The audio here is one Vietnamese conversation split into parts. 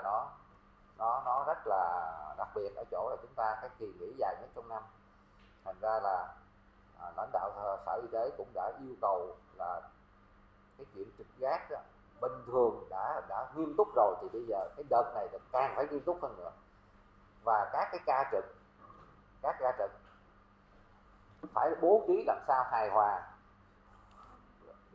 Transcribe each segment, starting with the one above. là nó rất là đặc biệt ở chỗ là chúng ta cái kỳ nghỉ dài nhất trong năm. Thành ra là lãnh đạo Sở Y tế cũng đã yêu cầu là cái chuyện trực gác đó, bình thường đã nghiêm túc rồi thì bây giờ cái đợt này càng phải nghiêm túc hơn nữa. Và các ca trực phải bố trí làm sao hài hòa,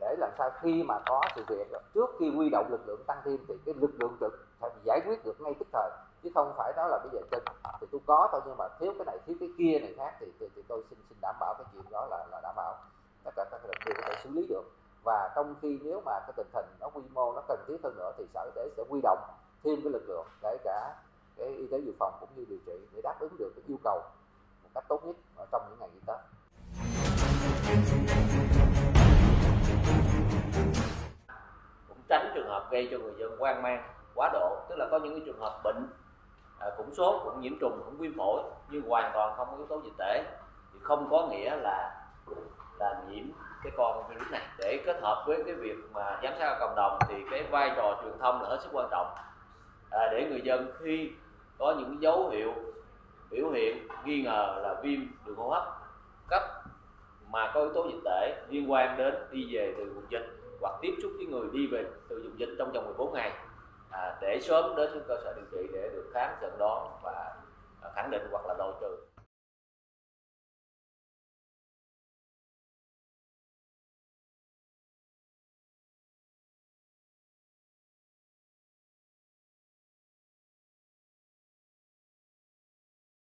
để làm sao khi mà có sự việc trước khi huy động lực lượng tăng thêm thì cái lực lượng trực phải giải quyết được ngay tức thời, chứ không phải đó là bây giờ trực thì tôi có thôi nhưng mà thiếu cái này thiếu cái kia này khác thì tôi xin đảm bảo cái chuyện đó là đảm bảo tất cả các lực lượng có thể xử lý được. Và trong khi nếu mà cái tình hình nó quy mô nó cần thiết hơn nữa thì Sở Y tế sẽ huy động thêm cái lực lượng để cả cái y tế dự phòng cũng như điều trị để đáp ứng được cái yêu cầu một cách tốt nhất trong những ngày tới. Cũng tránh trường hợp gây cho người dân hoang mang quá độ, tức là có những cái trường hợp bệnh cũng sốt, cũng nhiễm trùng, cũng viêm phổi nhưng hoàn toàn không có yếu tố dịch tễ thì không có nghĩa là nhiễm cái con virus này. Để kết hợp với cái việc mà giám sát ở cộng đồng thì cái vai trò truyền thông là hết sức quan trọng, để người dân khi có những dấu hiệu biểu hiện nghi ngờ là viêm đường hô hấp cấp mà có yếu tố dịch tễ liên quan đến đi về từ vùng dịch hoặc tiếp xúc với người đi về từ vùng dịch trong vòng 14 ngày để sớm đến cơ sở điều trị để được khám, chẩn đoán và khẳng định hoặc là loại trừ.